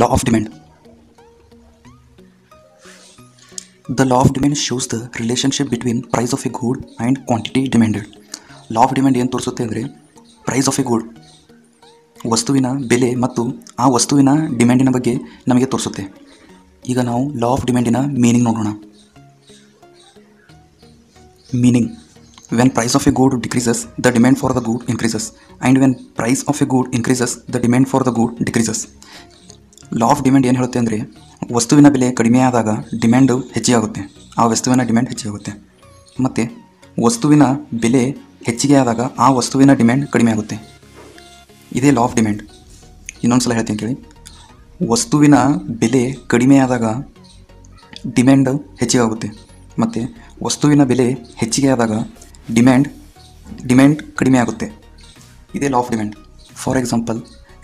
Law of demand. The law of demand shows the relationship between price of a good and quantity demanded. Law of demand ಏನು ತೋರಿಸುತ್ತೆ ಅಂದರೆ price of a good, ವಸ್ತುವಿನ ಬೆಲೆ ಮತ್ತು ಆ ವಸ್ತುವಿನ ಡಿಮ್ಯಾಂಡಿನ ಬಗ್ಗೆ ನಮಗೆ ತೋರಿಸುತ್ತೆ. ಈಗ ನಾವು ಲಾ ಆಫ್ ಡಿಮ್ಯಾಂಡಿನ ಮೀನಿಂಗ್ ನೋಡೋಣ. Meaning: when price of a good decreases, the demand for the good increases, and when price of a good increases, the demand for the good decreases. Law of demand ಏನು ಹೇಳುತ್ತೆ ಅಂದರೆ ವಸ್ತುವಿನ ಬೆಲೆ ಕಡಿಮೆ ಆದಾಗ demand ಹೆಚ್ಚಿಗೆ, ಆ ವಸ್ತುವಿನ ಡಿಮ್ಯಾಂಡ್ ಹೆಚ್ಚಿಗೆ, ಮತ್ತು ವಸ್ತುವಿನ ಬೆಲೆ ಹೆಚ್ಚಿಗೆ ಆದಾಗ ಆ ವಸ್ತುವಿನ ಡಿಮ್ಯಾಂಡ್ ಕಡಿಮೆ ಆಗುತ್ತೆ. ಇದೇ ಲಾ ಆಫ್ ಡಿಮ್ಯಾಂಡ್. ಇನ್ನೊಂದು ಸಲ ಹೇಳ್ತೀನಿ ಕೇಳಿ. ವಸ್ತುವಿನ ಬೆಲೆ ಕಡಿಮೆ ಆದಾಗ ಡಿಮ್ಯಾಂಡ್ ಹೆಚ್ಚಿಗೆ ಆಗುತ್ತೆ, ಮತ್ತು ವಸ್ತುವಿನ ಬೆಲೆ ಹೆಚ್ಚಿಗೆ ಆದಾಗ ಡಿಮ್ಯಾಂಡ್ ಕಡಿಮೆ ಆಗುತ್ತೆ. ಇದೇ law of demand. For example,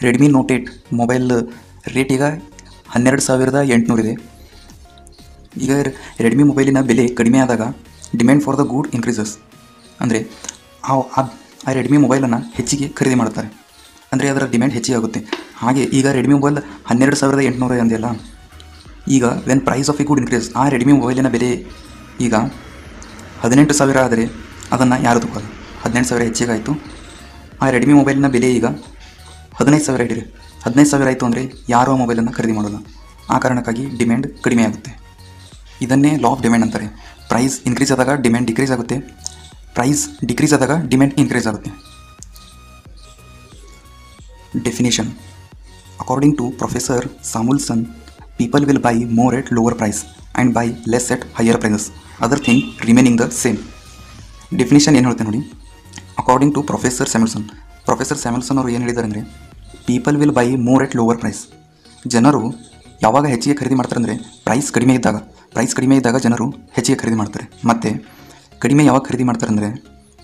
Redmi note 8 mobile rate ಈಗ 12,800 ಇದೆ. ಈಗ ರೆಡ್ಮಿ ಮೊಬೈಲಿನ ಬೆಲೆ ಕಡಿಮೆ ಆದಾಗ demand for the good increases, ಅಂದರೆ ಆ ರೆಡ್ಮಿ ಮೊಬೈಲನ್ನು ಹೆಚ್ಚಿಗೆ ಖರೀದಿ ಮಾಡ್ತಾರೆ, ಅಂದರೆ ಅದರ ಡಿಮ್ಯಾಂಡ್ ಹೆಚ್ಚಿಗೆ ಆಗುತ್ತೆ. ಹಾಗೆ ಈಗ ರೆಡ್ಮಿ ಮೊಬೈಲ್ 12,800 ಅಂದೆಲ್ಲ, ಈಗ when price of a good increase, ಆ ರೆಡ್ಮಿ ಮೊಬೈಲಿನ ಬೆಲೆ ಈಗ 18,000 ಆದರೆ ಅದನ್ನು ಯಾರು ತಗೊಳ್ಳೋದು? 18,000 ಹೆಚ್ಚಿಗೆ ಆಯಿತು. ಆ ರೆಡ್ಮಿ ಮೊಬೈಲಿನ ಬೆಲೆ ಈಗ 15,000 ಇಟ್ಟಿರಿ, 15,000 ಆಯಿತು ಅಂದರೆ ಯಾರೂ ಆ ಮೊಬೈಲನ್ನು ಖರೀದಿ ಮಾಡೋಲ್ಲ. ಆ ಕಾರಣಕ್ಕಾಗಿ ಡಿಮ್ಯಾಂಡ್ ಕಡಿಮೆ ಆಗುತ್ತೆ. ಇದನ್ನೇ ಲಾ ಆಫ್ ಡಿಮ್ಯಾಂಡ್ ಅಂತಾರೆ. ಪ್ರೈಸ್ ಇನ್ಕ್ರೀಸ್ ಆದಾಗ ಡಿಮ್ಯಾಂಡ್ ಡಿಕ್ರೀಸ್ ಆಗುತ್ತೆ, ಪ್ರೈಸ್ ಡಿಕ್ರೀಸ್ ಆದಾಗ ಡಿಮ್ಯಾಂಡ್ ಇನ್ಕ್ರೀಸ್ ಆಗುತ್ತೆ. Definition: according to Professor Samuelson, people will buy more at lower price and buy less at higher prices, other thing remaining the same. Definition ಏನು ಹೇಳುತ್ತೆ ನೋಡಿ. According to Professor Samuelson ಅವರು ಏನು ಹೇಳಿದ್ದಾರೆ ಅಂದರೆ, people will buy more at lower price. ಜನರು ಯಾವಾಗ ಹೆಚ್ಚಿಗೆ ಖರೀದಿ ಮಾಡ್ತಾರೆ ಅಂದರೆ ಪ್ರೈಸ್ ಕಡಿಮೆ ಇದ್ದಾಗ ಜನರು ಹೆಚ್ಚಿಗೆ ಖರೀದಿ ಮಾಡ್ತಾರೆ, ಮತ್ತು ಕಡಿಮೆ ಯಾವಾಗ ಖರೀದಿ ಮಾಡ್ತಾರೆ ಅಂದರೆ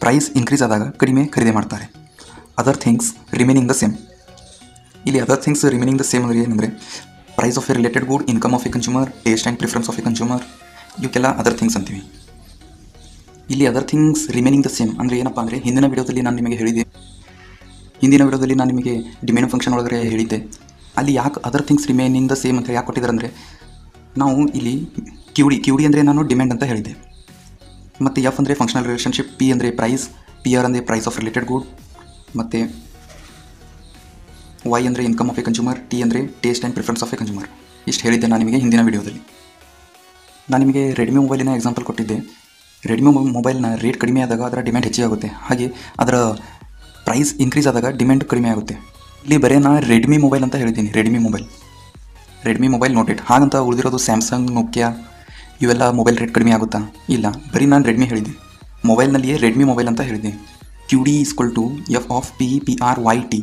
ಪ್ರೈಸ್ ಇನ್ಕ್ರೀಸ್ ಆದಾಗ ಕಡಿಮೆ ಖರೀದಿ ಮಾಡ್ತಾರೆ. Other things remaining the same. ಇಲ್ಲಿ other things remaining the same ಅಂದರೆ ಏನಂದರೆ price of a related good, income of a consumer, taste and preference of a consumer, ಇವಕ್ಕೆಲ್ಲ ಅದರ್ ಥಿಂಗ್ಸ್ ಅಂತೀವಿ. ಇಲ್ಲಿ other things remaining the same ಅಂದರೆ ಏನಪ್ಪ ಅಂದರೆ, ಹಿಂದಿನ ವಿಡಿಯೋದಲ್ಲಿ ನಾನು ನಿಮಗೆ ಡಿಮ್ಯಾಂಡ್ ಫಂಕ್ಷನ್ ಒಳಗಡೆ ಹೇಳಿದ್ದೆ. ಅಲ್ಲಿ ಯಾಕೆ other things remaining the same ಅಂತ ಯಾಕೆ ಕೊಟ್ಟಿದ್ದಾರೆ ಅಂದರೆ, ನಾವು ಇಲ್ಲಿ ಕ್ಯೂಡಿ ಅಂದರೆ ನಾನು ಡಿಮ್ಯಾಂಡ್ ಅಂತ ಹೇಳಿದ್ದೆ, ಮತ್ತು ಎಫ್ ಅಂದರೆ ಫಂಕ್ಷನಲ್ ರಿಲೇಷನ್ಶಿಪ್, ಪಿ ಅಂದರೆ ಪ್ರೈಸ್, ಪಿ ಆರ್ ಅಂದರೆ ಪ್ರೈಸ್ ಆಫ್ ರಿಲೇಟೆಡ್ ಗುಡ್, ಮತ್ತು ವೈ ಅಂದರೆ income of a consumer, T ಅಂದರೆ taste and preference of a consumer. ಇಷ್ಟು ಹೇಳಿದ್ದೆ ನಾನು ನಿಮಗೆ ಹಿಂದಿನ ವಿಡಿಯೋದಲ್ಲಿ. ನಾನು ನಿಮಗೆ ರೆಡ್ಮಿ ಮೊಬೈಲಿನ ಎಕ್ಸಾಂಪಲ್ ಕೊಟ್ಟಿದ್ದೆ. ರೆಡ್ಮಿ ಮೊಬೈಲ್ನ ರೇಟ್ ಕಡಿಮೆ ಆದಾಗ ಅದರ ಡಿಮ್ಯಾಂಡ್ ಹೆಚ್ಚಿಗೆ ಆಗುತ್ತೆ, ಹಾಗೆ ಅದರ ಪ್ರೈಸ್ ಇನ್ಕ್ರೀಸ್ ಆದಾಗ ಡಿಮ್ಯಾಂಡ್ ಕಡಿಮೆ ಆಗುತ್ತೆ. ಇಲ್ಲಿ ಬರೀ ನಾನು ರೆಡ್ಮಿ ಮೊಬೈಲ್ ಅಂತ ಹೇಳಿದ್ದೀನಿ, ರೆಡ್ಮಿ ಮೊಬೈಲ್ ನೋಟ್ 8, ಹಾಗಂತ ಉಳಿದಿರೋದು ಸ್ಯಾಮ್ಸಂಗ್, ನೋಕಿಯಾ, ಇವೆಲ್ಲ ಮೊಬೈಲ್ ರೇಟ್ ಕಡಿಮೆ ಆಗುತ್ತಾ? ಇಲ್ಲ, ಬರೀ ನಾನು ರೆಡ್ಮಿ ಹೇಳಿದ್ದೀನಿ, ಮೊಬೈಲ್ನಲ್ಲಿಯೇ ರೆಡ್ಮಿ ಮೊಬೈಲ್ ಅಂತ ಹೇಳಿದ್ದೀನಿ. Q D is equal to F of PE PRYT,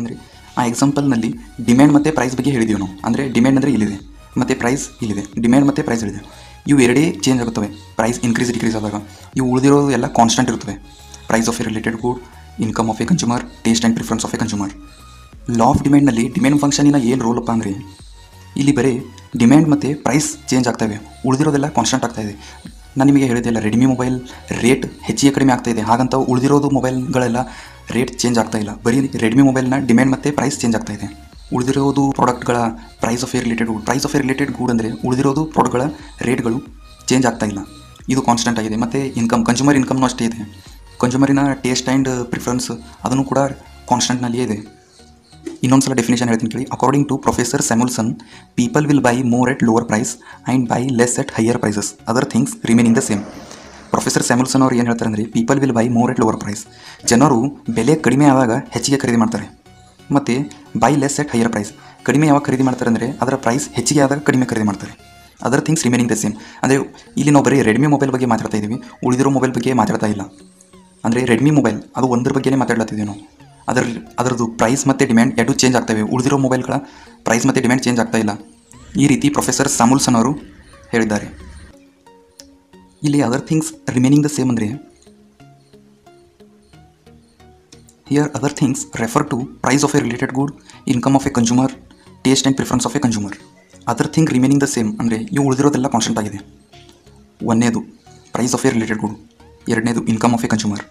ಅಂದರೆ ಆ ಎಕ್ಸಾಂಪಲ್ನಲ್ಲಿ ಡಿಮ್ಯಾಂಡ್ ಮತ್ತು ಪ್ರೈಸ್ ಬಗ್ಗೆ ಹೇಳಿದ್ದೀವಿ ನಾವು. ಅಂದರೆ ಡಿಮ್ಯಾಂಡ್ ಅಂದರೆ ಇಲ್ಲಿದೆ ಮತ್ತು ಪ್ರೈಸ್ ಇಲ್ಲಿದೆ, ಡಿಮ್ಯಾಂಡ್ ಮತ್ತು ಪ್ರೈಸ್ ಇಲ್ಲಿದೆ, ಇವು ಎರಡೇ ಚೇಂಜ್ ಆಗುತ್ತವೆ ಪ್ರೈಸ್ ಇನ್ಕ್ರೀಸ್ ಡಿಕ್ರೀಸ್ ಆದಾಗ. ಇವು ಉಳಿದಿರೋದು ಎಲ್ಲ ಕಾನ್ಸ್ಟೆಂಟ್ ಇರುತ್ತವೆ, price of a related good, income of a consumer, taste and preference of a consumer. Law of ಡಿಮ್ಯಾಂಡ್ನಲ್ಲಿ ಡಿಮ್ಯಾಂಡ್ ಫಂಕ್ಷನಿನ ಏನು ರೋಲಪ್ಪ ಅಂದರೆ, ಇಲ್ಲಿ ಬರೀ ಡಿಮ್ಯಾಂಡ್ ಮತ್ತು ಪ್ರೈಸ್ ಚೇಂಜ್ ಆಗ್ತಾಯಿವೆ, ಉಳಿದಿರೋದೆಲ್ಲ ಕಾನ್ಸ್ಟೆಂಟ್ ಆಗ್ತಾಯಿದೆ. ನಾನು ನಿಮಗೆ ಹೇಳಿದ್ದೆಲ್ಲ ರೆಡ್ಮಿ ಮೊಬೈಲ್ ರೇಟ್ ಹೆಚ್ಚಿಗೆ ಕಡಿಮೆ ಆಗ್ತಾಯಿದೆ, ಹಾಗಂತ ಉಳಿದಿರೋದು ಮೊಬೈಲ್ಗಳೆಲ್ಲ ರೇಟ್ ಚೇಂಜ್ ಆಗ್ತಾಯಿಲ್ಲ. ಬರೀ ರೆಡ್ಮಿ ಮೊಬೈಲ್ನ ಡಿಮ್ಯಾಂಡ್ ಮತ್ತು ಪ್ರೈಸ್ ಚೇಂಜ್ ಆಗ್ತಾಯಿದೆ, ಉಳಿದಿರೋದು ಪ್ರಾಡಕ್ಟ್ಗಳ price of a related good ಅಂದರೆ ಉಳಿದಿರೋದು ಪ್ರಾಡಕ್ಟ್ಗಳ ರೇಟ್ಗಳು ಚೇಂಜ್ ಆಗ್ತಾಯಿಲ್ಲ, ಇದು ಕಾನ್ಸ್ಟೆಂಟ್ ಆಗಿದೆ. ಮತ್ತು ಕನ್ಸ್ಯೂಮರ್ ಇನ್ಕಮ್ನೂ ಅಷ್ಟೇ ಇದೆ, ಕನ್ಸ್ಯೂಮರಿನ ಟೇಸ್ಟ್ ಆ್ಯಂಡ್ ಪ್ರಿಫರೆನ್ಸ್ ಅದನ್ನು ಕೂಡ ಕಾನ್ಸ್ಟೆಂಟ್ನಲ್ಲಿಯೇ ಇದೆ. ಇನ್ನೊಂದು ಸಲ ಡೆಫಿನೇಷನ್ ಹೇಳ್ತೀನಿ ಕೇಳಿ. According to professor Samuelson, people will buy more at lower price and buy less at higher prices, other things remaining the same. Professor Samuelson ಅವ್ರು ಏನು ಹೇಳ್ತಾರೆ ಅಂದರೆ, people will buy more at lower price, ಜನರು ಬೆಲೆ ಕಡಿಮೆ ಆದಾಗ ಹೆಚ್ಚಿಗೆ ಖರೀದಿ ಮಾಡ್ತಾರೆ, ಮತ್ತು buy less at higher price, ಕಡಿಮೆ ಯಾವಾಗ ಖರೀದಿ ಮಾಡ್ತಾರೆ ಅಂದರೆ ಅದರ ಪ್ರೈಸ್ ಹೆಚ್ಚಿಗೆ ಆದಾಗ ಕಡಿಮೆ ಖರೀದಿ ಮಾಡ್ತಾರೆ. Other things remaining the same. ಅಂದರೆ ಇಲ್ಲಿ ನಾವು ಬರೀ ರೆಡ್ಮಿ ಮೊಬೈಲ್ ಬಗ್ಗೆ ಮಾತಾಡ್ತಾ ಇದ್ದೀವಿ, ಉಳಿದಿರೋ ಮೊಬೈಲ್ ಬಗ್ಗೆ ಮಾತಾಡ್ತಾ ಇಲ್ಲ. ಅಂದರೆ ರೆಡ್ಮಿ ಮೊಬೈಲ್ ಅದು ಒಂದ್ರ ಬಗ್ಗೆನೇ ಮಾತಾಡ್ಲತ್ತಿದ್ದೀವಿ ನಾವು. ಅದರದ್ದು ಪ್ರೈಸ್ ಮತ್ತು ಡಿಮ್ಯಾಂಡ್ ಎರಡೂ ಚೇಂಜ್ ಆಗ್ತವೆ, ಉಳಿದಿರೋ ಮೊಬೈಲ್ಗಳ ಪ್ರೈಸ್ ಮತ್ತು ಡಿಮ್ಯಾಂಡ್ ಚೇಂಜ್ ಆಗ್ತಾಯಿಲ್ಲ. ಈ ರೀತಿ ಪ್ರೊಫೆಸರ್ ಸ್ಯಾಮ್ಯುಲ್ಸನ್ ಅವರು ಹೇಳಿದ್ದಾರೆ. ಇಲ್ಲಿ other things remaining the same ಅಂದರೆ, here other things refer to price of a related good, income of a consumer, taste and preference of a consumer. Other thing remaining the same ಅಂದರೆ ಇವು ಉಳಿದಿರೋದೆಲ್ಲ constant ಆಗಿದೆ. ಒಂದನೇದು price of a related good, ಎರಡನೇದು income of a consumer,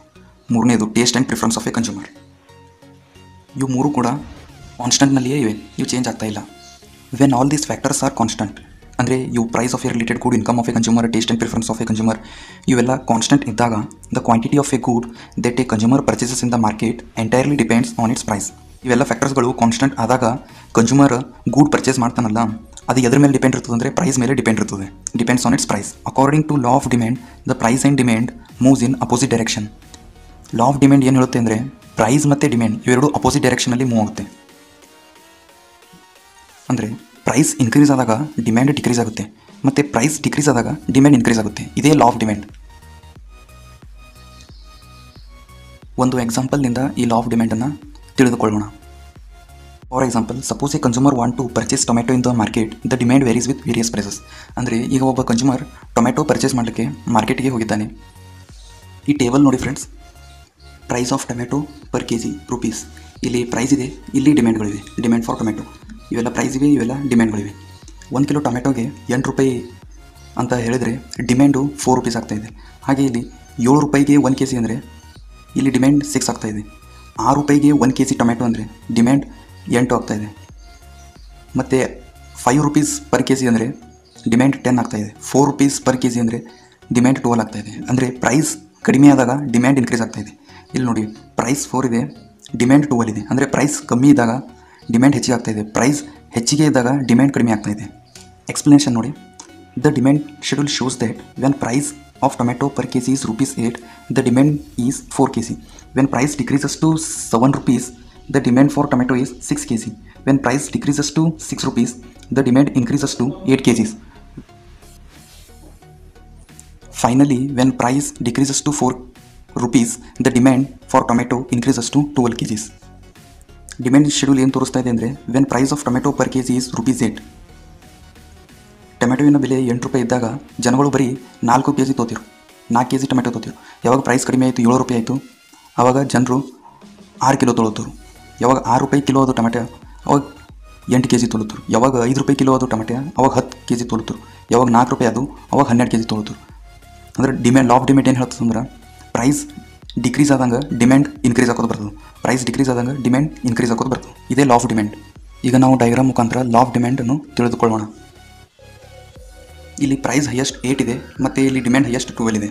ಮೂರನೇದು taste and preference of a consumer. ಇವು ಮೂರು ಕೂಡ constant nalliye you change ಆಗ್ತಾ ಇಲ್ಲ. When all these factors are constant, ಅಂದರೆ you price of a related good, income of a consumer, taste and preference of a consumer, ಇವೆಲ್ಲ constant ಇದ್ದಾಗ the quantity of a good that a consumer purchases in the market entirely depends on its price. ಇವೆಲ್ಲ ಫ್ಯಾಕ್ಟರ್ಸ್ಗಳು constant ಆದಾಗ consumer good purchase ಮಾಡ್ತಾನಲ್ಲ, ಅದು ಎದ್ರ ಮೇಲೆ depend ಇರ್ತದೆ ಅಂದರೆ ಪ್ರೈಸ್ ಮೇಲೆ ಡಿಪೆಂಡ್ ಇರ್ತದೆ. Depends on its price. According to law of demand, the price and demand moves in opposite direction. Law of demand ಏನು ಹೇಳುತ್ತೆ ಅಂದರೆ ಪ್ರೈಸ್ ಮತ್ತು ಡಿಮ್ಯಾಂಡ್ ಇವೆರಡು ಅಪೋಸಿಟ್ ಡೈರೆಕ್ಷನಲ್ಲಿ ಮೂವ್ ಆಗುತ್ತೆ. ಅಂದರೆ ಪ್ರೈಸ್ ಇನ್ಕ್ರೀಸ್ ಆದಾಗ ಡಿಮ್ಯಾಂಡ್ ಡಿಕ್ರೀಸ್ ಆಗುತ್ತೆ, ಮತ್ತು ಪ್ರೈಸ್ ಡಿಕ್ರೀಸ್ ಆದಾಗ ಡಿಮ್ಯಾಂಡ್ ಇನ್ಕ್ರೀಸ್ ಆಗುತ್ತೆ. ಇದೇ ಲಾ ಆಫ್ ಡಿಮ್ಯಾಂಡ್. ಒಂದು ಎಕ್ಸಾಂಪಲ್ನಿಂದ ಈ ಲಾ ಆಫ್ ಡಿಮ್ಯಾಂಡನ್ನು ತಿಳಿದುಕೊಳ್ಳೋಣ. For example, suppose a consumer want to purchase tomato in the market, the demand varies with various prices. ಅಂದರೆ ಈಗ ಒಬ್ಬ ಕನ್ಸ್ಯೂಮರ್ ಟೊಮೆಟೊ ಪರ್ಚೇಸ್ ಮಾಡಲಿಕ್ಕೆ ಮಾರ್ಕೆಟಿಗೆ ಹೋಗಿದ್ದಾನೆ. ಈ ಟೇಬಲ್ ನೋಡಿ friends, price of tomato per K G rupees. ಇಲ್ಲಿ ಪ್ರೈಸ್ ಇದೆ, ಇಲ್ಲಿ ಡಿಮ್ಯಾಂಡ್ಗಳಿವೆ. ಡಿಮ್ಯಾಂಡ್ ಫಾರ್ ಟೊಮೆಟೊ, ಇವೆಲ್ಲ ಪ್ರೈಸ್ ಇವೆ, ಇವೆಲ್ಲ ಡಿಮ್ಯಾಂಡ್ಗಳಿವೆ. 1 ಕಿಲೋ ಟೊಮೆಟೊಗೆ 8 ರೂಪಾಯಿ ಅಂತ ಹೇಳಿದರೆ ಡಿಮ್ಯಾಂಡು 4 ರೂಪೀಸ್ ಆಗ್ತಾಯಿದೆ. ಹಾಗೆ ಇಲ್ಲಿ 7 ರೂಪಾಯಿಗೆ 1 ಕೆ ಜಿ ಅಂದರೆ ಇಲ್ಲಿ ಡಿಮ್ಯಾಂಡ್ 6 ಆಗ್ತಾಯಿದೆ. 6 ರೂಪಾಯಿಗೆ 1 ಕೆ ಜಿ ಟೊಮೆಟೊ ಅಂದರೆ ಡಿಮ್ಯಾಂಡ್ 8 ಆಗ್ತಾಯಿದೆ. ಮತ್ತು 5 ರೂಪೀಸ್ ಪರ್ ಕೆ ಜಿ ಅಂದರೆ ಡಿಮ್ಯಾಂಡ್ 10 ಆಗ್ತಾಯಿದೆ. 4 ರೂಪೀಸ್ ಪರ್ ಕೆ ಜಿ ಅಂದರೆ ಡಿಮ್ಯಾಂಡ್ 12 ಆಗ್ತಾಯಿದೆ. ಅಂದರೆ ಪ್ರೈಸ್ ಕಡಿಮೆ ಆದಾಗ ಡಿಮ್ಯಾಂಡ್ ಇನ್ಕ್ರೀಸ್ ಆಗ್ತಾಯಿದೆ. ಇಲ್ಲಿ ನೋಡಿ, ಪ್ರೈಸ್ 4 ಇದೆ, ಡಿಮ್ಯಾಂಡ್ 12 ಇದೆ. ಅಂದರೆ ಪ್ರೈಸ್ ಕಮ್ಮಿ ಇದ್ದಾಗ ಡಿಮ್ಯಾಂಡ್ ಹೆಚ್ಚಿಗೆ ಆಗ್ತಾಯಿದೆ, ಪ್ರೈಸ್ ಹೆಚ್ಚಿಗೆ ಇದ್ದಾಗ ಡಿಮ್ಯಾಂಡ್ ಕಡಿಮೆ ಆಗ್ತಾಯಿದೆ. ಎಕ್ಸ್ಪ್ಲನೇಷನ್ ನೋಡಿ, the demand schedule shows that when price of tomato per K G is ₹8, the demand is 4 K G. When price decreases to ₹7, the demand for tomato is 6 kg. When price decreases to 6 rupees, the demand increases to 8 kgs. Finally, when price decreases to 4 rupees, the demand for tomato increases to 12 kgs. Demand schedule ಏನು ತೋರಿಸ್ತಾ ಇದೆ ಅಂದರೆ when price of tomato per kg is ₹8. ಟೊಮೆಟೊವಿನ ಬೆಲೆ 8 ರೂಪಾಯಿ ಇದ್ದಾಗ ಜನಗಳು ಬರೀ 4 K G ತೋತಿರು, 4 ಕೆ ಜಿ ಟೊಮೆಟೊ ತೋತಿರು. ಯಾವಾಗ ಪ್ರೈಸ್ ಕಡಿಮೆ ಆಯಿತು, 7 ರೂಪಾಯಿ ಆಯಿತು, ಆವಾಗ ಜನರು 6 ಕಿಲೋ ತೊಳೋತರು. ಯಾವಾಗ 6 ರೂಪಾಯಿ ಕಿಲೋ ಅದು ಟೊಮೆಟೊ ಅವಾಗ 8 ಕೆ ಜಿ ತೊಳೋತರು. ಯಾವಾಗ 5 ರೂಪಾಯಿ ಕಿಲೋ ಅದು ಟೊಮೆಟೊ ಅವಾಗ 10 ಕೆ ಜಿ ತೊಳೋತರು. ಯಾವಾಗ 4 ರೂಪಾಯಿ ಅದು ಅವಾಗ 12 ಕೆ ಜಿ ತೊಳೋತರು. ಅಂದರೆ ಡಿಮ್ಯಾಂಡ್ ಲಾ ಆಫ್ ಡಿಮ್ಯಾಂಡ್ ಏನು ಹೇಳ್ತದೆ ಅಂದ್ರೆ ಪ್ರೈಸ್ ಡಿಕ್ರೀಸ್ ಆದಂಗೆ ಡಿಮ್ಯಾಂಡ್ ಇನ್ಕ್ರೀಸ್ ಆಗೋದು ಬರ್ತದೆ, ಪ್ರೈಸ್ ಡಿಕ್ರೀಸ್ ಆದಂಗೆ ಡಿಮ್ಯಾಂಡ್ ಇನ್ಕ್ರೀಸ್ ಆಗೋದು ಬರ್ತದೆ. ಇದೇ ಲಾ ಆಫ್ ಡಿಮ್ಯಾಂಡ್. ಈಗ ನಾವು ಡೈಗ್ರಾಮ್ ಮುಖಾಂತರ ಲಾ ಆಫ್ ಡಿಮ್ಯಾಂಡನ್ನು ತಿಳಿದುಕೊಳ್ಳೋಣ. ಇಲ್ಲಿ ಪ್ರೈಸ್ ಹೈಯೆಸ್ಟ್ 8 ಇದೆ, ಮತ್ತು ಇಲ್ಲಿ ಡಿಮ್ಯಾಂಡ್ ಹೈಯೆಸ್ಟ್ 12 ಇದೆ.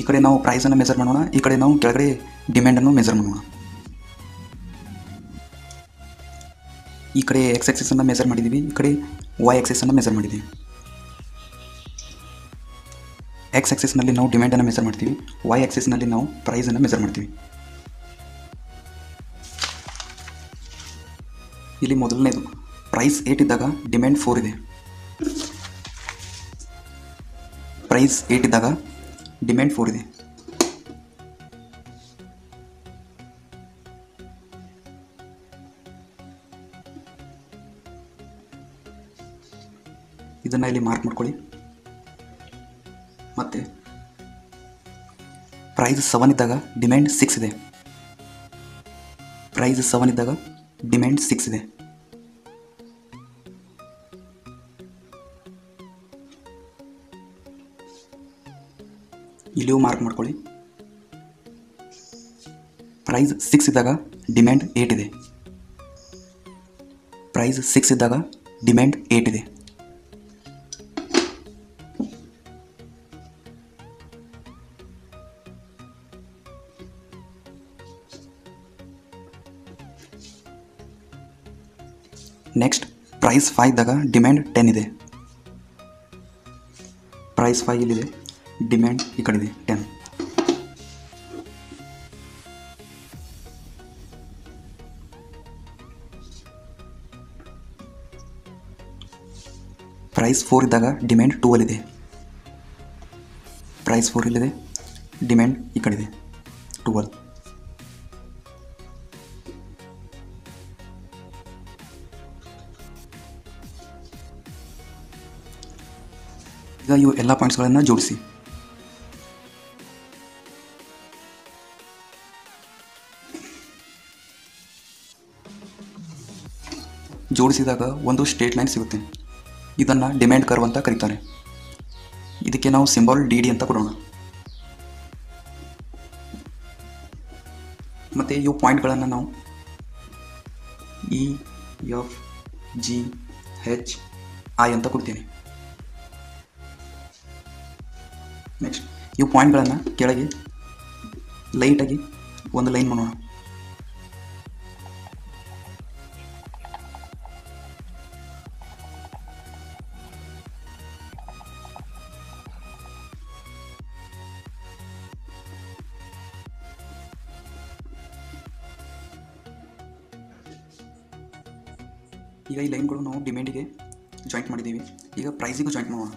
ಈ ಕಡೆ ನಾವು ಪ್ರೈಸನ್ನು ಮೆಜರ್ ಮಾಡೋಣ, ಈ ಕಡೆ ನಾವು ಕೆಳಗಡೆ ಡಿಮ್ಯಾಂಡನ್ನು ಮೆಜರ್ ಮಾಡೋಣ. ಈ ಕಡೆ ಎಕ್ಸ್ ಆಕ್ಸಿಸನ್ನು ಮೆಜರ್ ಮಾಡಿದ್ದೀವಿ, ಈ ಕಡೆ ವೈ ಆಕ್ಸಿಸನ್ನು ಮೆಜರ್ ಮಾಡಿದ್ದೀವಿ. ಎಕ್ಸ್ ಆಕ್ಸಿಸ್ನಲ್ಲಿ ನಾವು ಡಿಮ್ಯಾಂಡನ್ನು ಮೆಜರ್ ಮಾಡ್ತೀವಿ, ವೈ ಆಕ್ಸಿಸ್ನಲ್ಲಿ ನಾವು ಪ್ರೈಸನ್ನು ಮೆಜರ್ ಮಾಡ್ತೀವಿ. ಇಲ್ಲಿ ಮೊದಲನೇದು ಪ್ರೈಸ್ 8 ಇದ್ದಾಗ ಡಿಮ್ಯಾಂಡ್ 4 ಇದೆ. ಪ್ರೈಸ್ 8 ಇದ್ದಾಗ ಡಿಮ್ಯಾಂಡ್ 4 ಇದೆ. ಇದನ್ನು ಇಲ್ಲಿ ಮಾರ್ಕ್ ಮಾಡ್ಕೊಳ್ಳಿ. ಮತ್ತು ಪ್ರೈಸ್ 7 ಇದ್ದಾಗ ಡಿಮ್ಯಾಂಡ್ 6 ಇದೆ. ಪ್ರೈಸ್ 7 ಇದ್ದಾಗ ಡಿಮ್ಯಾಂಡ್ 6 ಇದೆ. ಇಲ್ಲಿಯೂ ಮಾರ್ಕ್ ಮಾಡ್ಕೊಳ್ಳಿ. ಪ್ರೈಸ್ 6 ಇದ್ದಾಗ ಡಿಮ್ಯಾಂಡ್ 8 ಇದೆ. ಪ್ರೈಸ್ 6 ಇದ್ದಾಗ ಡಿಮ್ಯಾಂಡ್ 8 ಇದೆ. ನೆಕ್ಸ್ಟ್ ಪ್ರೈಸ್ 5 ಇದ್ದಾಗ ಡಿಮ್ಯಾಂಡ್ 10 ಇದೆ. ಪ್ರೈಸ್ 5 ಇಲ್ಲಿದೆ, ಡಿಮ್ಯಾಂಡ್ ಈ ಕಡೆ ಇದೆ 10. ಪ್ರೈಸ್ 4 ಇದ್ದಾಗ ಡಿಮ್ಯಾಂಡ್ 12 ಇದೆ. ಪ್ರೈಸ್ 4 ಇಲ್ಲಿದೆ, ಡಿಮ್ಯಾಂಡ್ ಈ ಕಡೆ ಇದೆ 12. ಈಗ ಇವು ಎಲ್ಲ ಪಾಯಿಂಟ್ಸ್ಗಳನ್ನು ಜೋಡಿಸಿ. ಜೋಡಿಸಿದಾಗ ಒಂದು ಸ್ಟ್ರೇಟ್ ಲೈನ್ ಸಿಗುತ್ತೆ. ಇದನ್ನು ಡಿಮ್ಯಾಂಡ್ ಕರ್ವ್ ಅಂತ ಕರೀತಾರೆ. ಇದಕ್ಕೆ ನಾವು ಸಿಂಬಲ್ ಡಿ ಡಿ ಅಂತ ಕೊಡೋಣ. ಮತ್ತು ಇವು ಪಾಯಿಂಟ್ಗಳನ್ನು ನಾವು E F G H I ಅಂತ ಕೊಡ್ತೀನಿ. ನೆಕ್ಸ್ಟ್ ಇವು ಪಾಯಿಂಟ್ಗಳನ್ನು ಕೆಳಗೆ ಲೈಟಾಗಿ ಒಂದು ಲೈನ್ ಮಾಡೋಣ. ಈಗ ಈ ಲೈನ್ಗಳು ನಾವು ಡಿಮ್ಯಾಂಡಿಗೆ ಜಾಯಿಂಟ್ ಮಾಡಿದ್ದೀವಿ, ಈಗ ಪ್ರೈಸಿಗೂ ಜಾಯಿಂಟ್ ಮಾಡೋಣ.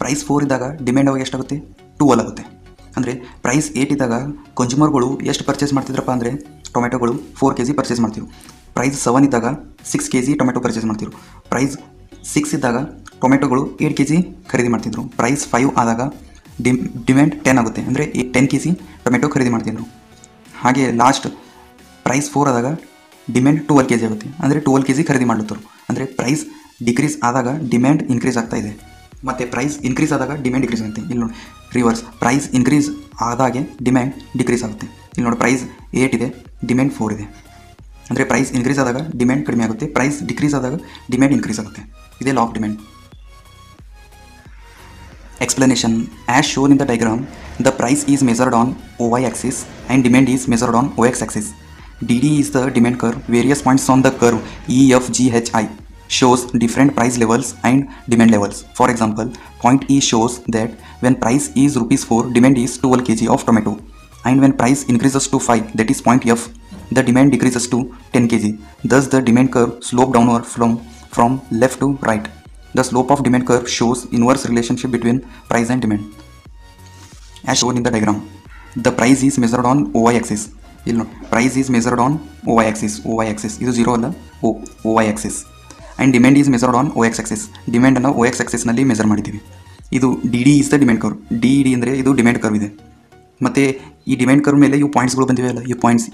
ಪ್ರೈಸ್ 4 ಇದ್ದಾಗ ಡಿಮ್ಯಾಂಡ್ ಅವಾಗ ಎಷ್ಟಾಗುತ್ತೆ? 12 ಆಗುತ್ತೆ. ಅಂದರೆ ಪ್ರೈಸ್ 8 ಇದ್ದಾಗ ಕನ್ಸ್ಯೂಮರ್ಗಳು ಎಷ್ಟು ಪರ್ಚೇಸ್ ಮಾಡ್ತಿದ್ರಪ್ಪ ಅಂದರೆ ಟೊಮೆಟೊಗಳು 4 kg ಪರ್ಚೇಸ್ ಮಾಡ್ತೀವಿ. ಪ್ರೈಸ್ 7 ಇದ್ದಾಗ 6 kg ಟೊಮೆಟೊ ಪರ್ಚೇಸ್ ಮಾಡ್ತಿದ್ರು. ಪ್ರೈಸ್ 6 ಇದ್ದಾಗ ಟೊಮೆಟೊಗಳು 8 kg ಖರೀದಿ ಮಾಡ್ತಿದ್ರು. ಪ್ರೈಸ್ 5 ಆದಾಗ ಡಿಮ್ಯಾಂಡ್ 10 ಆಗುತ್ತೆ, ಅಂದರೆ 10 kg ಟೊಮೆಟೊ ಖರೀದಿ ಮಾಡ್ತಿದ್ರು. ಹಾಗೆ ಲಾಸ್ಟ್ ಪ್ರೈಸ್ 4 ಆದಾಗ ಡಿಮ್ಯಾಂಡ್ 12 kg ಆಗುತ್ತೆ, ಅಂದರೆ 12 kg ಖರೀದಿ ಮಾಡ್ತಾರೆ. ಅಂದರೆ ಪ್ರೈಸ್ ಡಿಕ್ರೀಸ್ ಆದಾಗ ಡಿಮ್ಯಾಂಡ್ ಇನ್ಕ್ರೀಸ್ ಆಗ್ತಾ ಇದೆ, ಮತ್ತು ಪ್ರೈಸ್ ಇನ್ಕ್ರೀಸ್ ಆದಾಗ ಡಿಮ್ಯಾಂಡ್ ಡಿಕ್ರೀಸ್ ಆಗುತ್ತೆ. ಇಲ್ಲಿ ನೋಡಿ ರಿವರ್ಸ್, ಪ್ರೈಸ್ ಇನ್ಕ್ರೀಸ್ ಆದಾಗೆ ಡಿಮ್ಯಾಂಡ್ ಡಿಕ್ರೀಸ್ ಆಗುತ್ತೆ. ಇಲ್ಲಿ ನೋಡಿ ಪ್ರೈಸ್ 8 ಇದೆ, ಡಿಮ್ಯಾಂಡ್ 4 ಇದೆ, ಅಂದರೆ ಪ್ರೈಸ್ ಇನ್ಕ್ರೀಸ್ ಆದಾಗ ಡಿಮ್ಯಾಂಡ್ ಕಡಿಮೆ ಆಗುತ್ತೆ, ಪ್ರೈಸ್ ಡಿಕ್ರೀಸ್ ಆದಾಗ ಡಿಮ್ಯಾಂಡ್ ಇನ್ಕ್ರೀಸ್ ಆಗುತ್ತೆ. ಇದೇ law of demand. Explanation: as shown in the diagram, the price is measured on OY axis and demand is measured on OX axis. DD is the demand curve. Various points on the curve EFGHI shows different price levels and demand levels. For example, point E shows that when price is ₹4, demand is 12 kg of tomato, and when price increases to 5, that is point F, the demand decreases to 10 kg. Thus, the demand curve slopes downward from left to right. The slope of demand curve shows inverse relationship between price and demand. As shown in the diagram, the price is measured on OY axis. You know, price is measured on OY axis. OY axis is zero on the OY axis. And demand is measured on OX axis. Demand ಅನ್ನು OX axisನಲ್ಲಿ measure ಮಾಡಿದ್ದೀವಿ. ಇದು DD is the demand curve. DD ಅಂದರೆ ಇದು demand curve ಇದೆ. ಮತ್ತು ಈ demand curve ಮೇಲೆ ಇವು ಪಾಯಿಂಟ್ಸ್ಗಳು ಬಂದಿವೆ ಅಲ್ಲ, ಇವು ಪಾಯಿಂಟ್ಸ್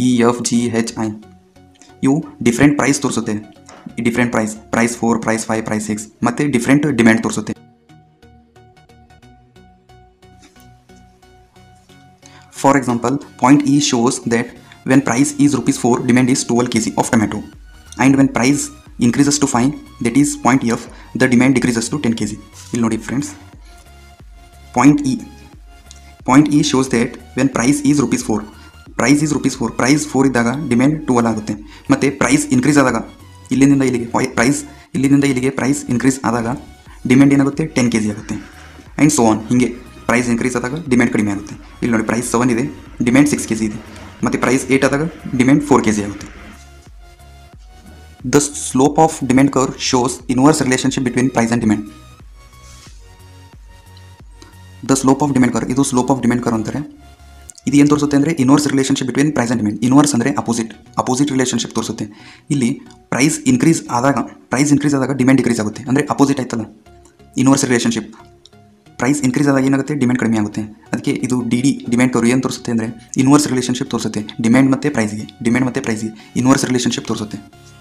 EFGHI ಇವು ಡಿಫ್ರೆಂಟ್ ಪ್ರೈಸ್ ತೋರಿಸುತ್ತೆ. ಈ different price, price 4, price 5, price 6 ಮತ್ತು ಡಿಫ್ರೆಂಟ್ ಡಿಮ್ಯಾಂಡ್ ತೋರಿಸುತ್ತೆ. For example, point E shows that when price is ₹4, demand is 12 kg of tomato, and when price increases to 5, that is point F, the demand decreases to 10 kg. You'll notice, friends, point E shows that when price is ₹4, price 4 ಇದ್ದಾಗ demand 12 ಆಗುತ್ತೆ, ಮತ್ತು price increase ಆದಾಗ ಇಲ್ಲಿಂದ ಇಲ್ಲಿಗೆ price increase ಆದಾಗ demand ಏನಾಗುತ್ತೆ? 10 kg ಆಗುತ್ತೆ. And so on, ಹೀಗೆ ಪ್ರೈಸ್ ಇನ್ಕ್ರೀಸ್ ಆದಾಗ ಡಿಮ್ಯಾಂಡ್ ಕಡಿಮೆ ಆಗುತ್ತೆ. ಇಲ್ಲಿ ನೋಡಿ ಪ್ರೈಸ್ 7 ಇದೆ, ಡಿಮ್ಯಾಂಡ್ 6 kg ಇದೆ, ಮತ್ತು ಪ್ರೈಸ್ 8 ಆದಾಗ ಡಿಮ್ಯಾಂಡ್ 4 kg ಆಗುತ್ತೆ. The slope of demand curve shows inverse relationship between price and demand. The slope of demand curve, ಇದು slope of demand curve ಅಂತಾರೆ. ಇದು ಏನು ತೋರಿಸುತ್ತೆ ಅಂದರೆ inverse relationship between price and demand. Inverse ಅಂದರೆ opposite relationship ತೋರಿಸುತ್ತೆ. ಇಲ್ಲಿ price increase ಆದಾಗ ಡಿಮ್ಯಾಂಡ್ ಡಿಕ್ರೀಸ್ ಆಗುತ್ತೆ, ಅಂದರೆ opposite ಆಯ್ತಲ್ಲ inverse relationship. ಪ್ರೈಸ್ ಇನ್ಕ್ರೀಸ್ ಆದಾಗ ಏನಾಗುತ್ತೆ? ಡಿಮ್ಯಾಂಡ್ ಕಡಿಮೆ ಆಗುತ್ತೆ. ಅದಕ್ಕೆ ಇದು DD ಡಿಮ್ಯಾಂಡ್ ಕರ್ವ್ ಏನು ತೋರಿಸುತ್ತೆ ಅಂದರೆ ಇನ್ವರ್ಸ್ ರಿಲೇಷನ್ಶಿಪ್ ತೋರಿಸುತ್ತೆ. ಡಿಮ್ಯಾಂಡ್ ಮತ್ತು ಪ್ರೈಸ್ಗೆ ಇನ್ವರ್ಸ್ ರಿಲೇಷನ್ಶಿಪ್ ತೋರಿಸುತ್ತೆ.